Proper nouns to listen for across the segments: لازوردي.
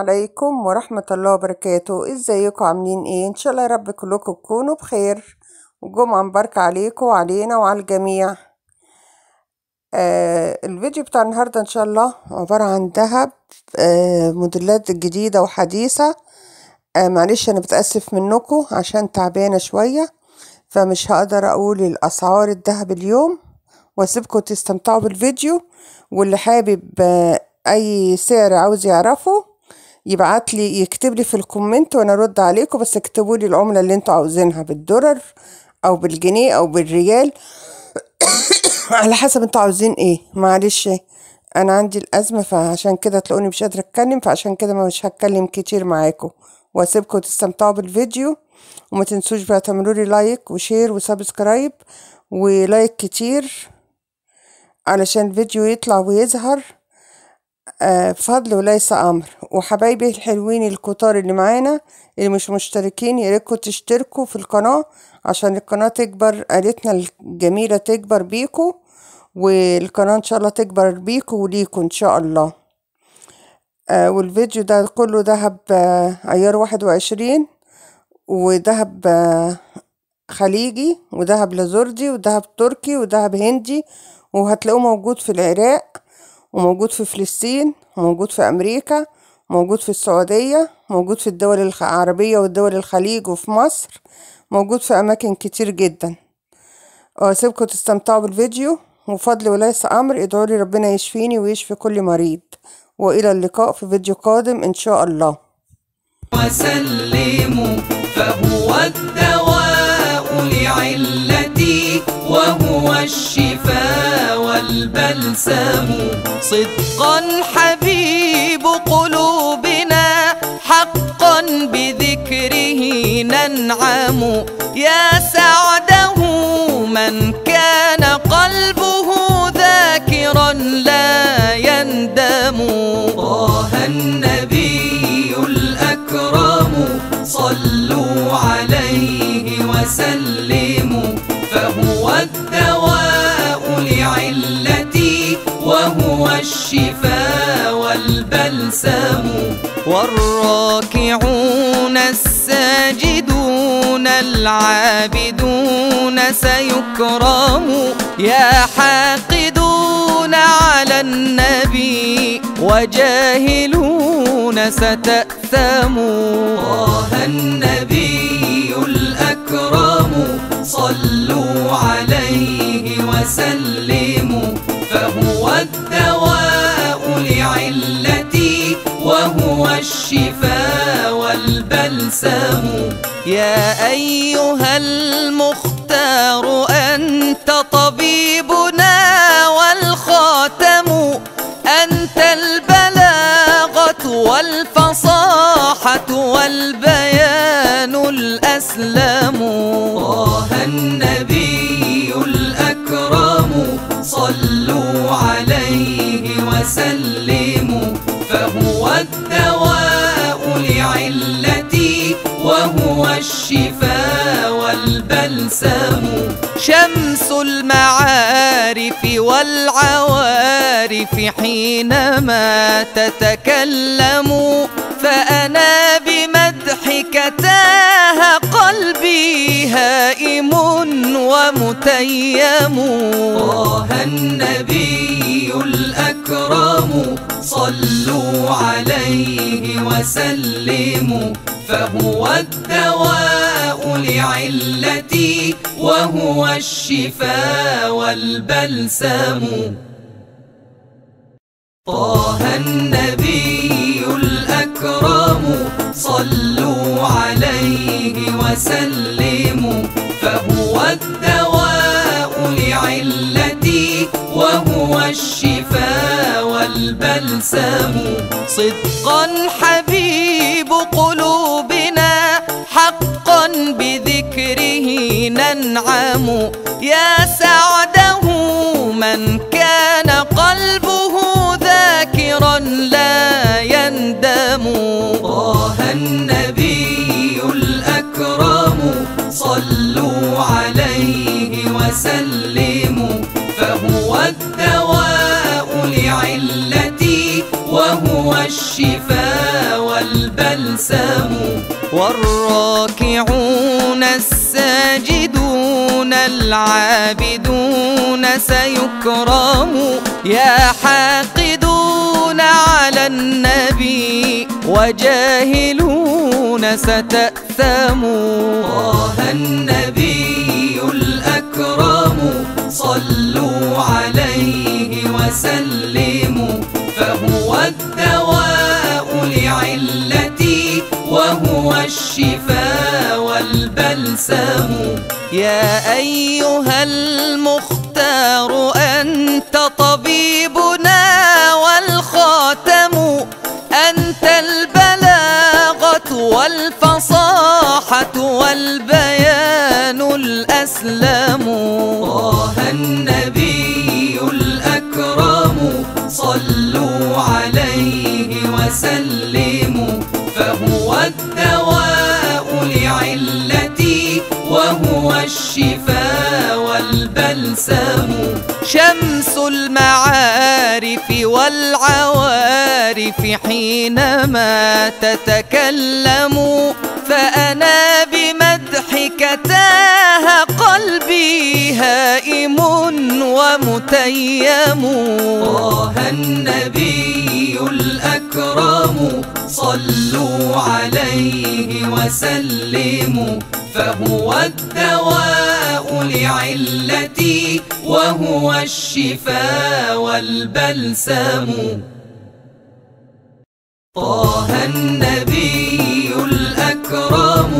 عليكم ورحمة الله وبركاته. ازيكم؟ عاملين ايه؟ ان شاء الله يا رب كلكم تكونوا بخير، وجمعة مباركة عليكم وعلينا وعلى الجميع. الفيديو بتاع النهاردة ان شاء الله عبارة عن دهب، موديلات جديدة وحديثة. معلش انا بتأسف منكم عشان تعبانة شوية، فمش هقدر اقول الاسعار الدهب اليوم، واسيبكم تستمتعوا بالفيديو. واللي حابب اي سعر عاوز يعرفه يبعت لي، يكتب لي في الكومنت وانا ارد عليكم، بس اكتبوا لي العمله اللي انتوا عاوزينها، بالدولار او بالجنيه او بالريال على حسب انتوا عاوزين ايه. معلش انا عندي الازمه، فعشان كده تلاقوني مش قادره اتكلم، فعشان كده مش هتكلم كتير معاكم، واسيبكم تستمتعوا بالفيديو. وما تنسوش بقى تعملوا لي لايك وشير وسبسكرايب ولايك كتير علشان الفيديو يطلع ويظهر، فضل وليس امر. وحبايبي الحلوين الكتار اللي معانا اللي مش مشتركين، يا ريتكم تشتركوا في القناه عشان القناه تكبر، قناتنا الجميله تكبر بيكم، والقناه ان شاء الله تكبر بيكم وليكم ان شاء الله. والفيديو ده كله دهب عيار 21، ودهب خليجي، ودهب لازوردي، ودهب تركي، ودهب هندي، وهتلاقوه موجود في العراق، وموجود في فلسطين، وموجود في أمريكا، موجود في السعودية، موجود في الدول العربية والدول الخليج، وفي مصر، موجود في أماكن كتير جدا. واسيبكم تستمتعوا بالفيديو، وفضل وليس أمر. ادعوا لي ربنا يشفيني ويشفي كل مريض، وإلى اللقاء في فيديو قادم إن شاء الله. وسلموا فهو الدواء لعلتي، وهو الشفاء والبلسم، صدقا حبيب قلوبنا، حقا بذكره ننعم، يا سعده من كان قلبه ذاكرا لا يندم. طه النبي الأكرم صلوا عليه وسلموا، فهو الدواء لعلتي، وهو الشفاء والبلسم، والراكعون الساجدون العابدون سيكرموا، يا حاقدون على النبي وجاهلون ستأثموا. طه النبي الأكرم صلوا عليه وسلموا، فهو الدواء لعلتي، وهو الشفاء والبلسم، يا أيها المختار أنت طبيبنا والخاتم، أنت البلاغة والفصاحة والبيان الأسلم. طه النبي الأكرم صلوا عليه وسلموا، فهو الدواء لعلتي، وهو الشفاء والبلسم، شمس المعارف والعوارف، حينما تتكلم فأنا بمدحك تاه قلبي هائم ومتيم. طه النبي الأكرم صلوا عليه وسلموا، فهو الدواء لعلتي، وهو الشفاء والبلسم. طه النبي الأكرم صلوا عليه وسلموا، فهو الدواء لعلتي، وهو الشفاء والبلسم، صدقا حبيب قلوبنا، حقا بذكره ننعم، يا سعده من كان قلبه ذاكرا لا يندم. طه النبي الأكرم صلوا عليه وسلموا، فهو الدواء لعلتي، وهو الشفاء البلسم والراكعون الساجدون العابدون سيكرم يا حاقدون على النبي وجاهلون ستأثم طه النبي الأكرم صلوا عليه وسلموا فهو الدواء لعلتي وهو الشفاء والبلسم يا أيها المختار أنت طبيبنا والخاتم أنت البلاغة والفصاحة والبيان الأسلم طه النبي الأكرم صلوا عليه وسلموا فهو الدواء لعلتي وهو الشفاء والبلسم شمس المعارف والعوارف حينما تتكلم فأنا بمدحك تاه قلبي هائم ومتيم طه النبي الأكرم صلوا عليه وسلموا فهو الدواء لعلتي وهو الشفاء والبلسم طه النبي الأكرم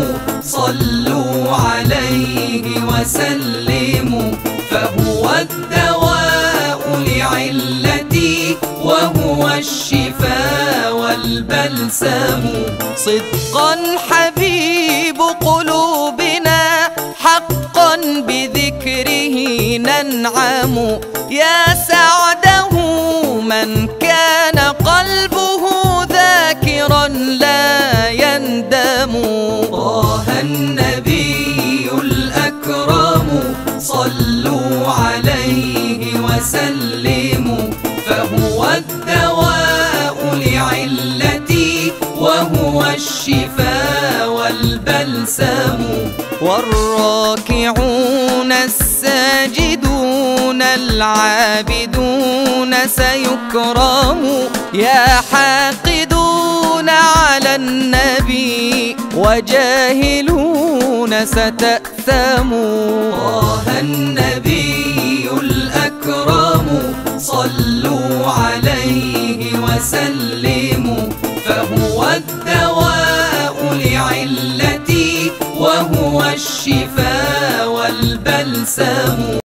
صلوا عليه وسلموا فهو الدواء لعلتي وهو الشفاء والبلسم صدقا حبيب قلوبنا حقا بذكره ننعم يا سعده من كان قلبه ذاكرا لا يندم طه النبي الأكرم صلوا عليه وسلموا فهو الدواء لعلتي وهو الشفاء والبلسم والراكعون الساجدون العابدون سيكرم يا حاقدون على النبي وجاهلون ستأثم طه النبي الأكرم صلوا عليه وسلموا فهو الدواء لعلتي وهو الشفاء والبلسم.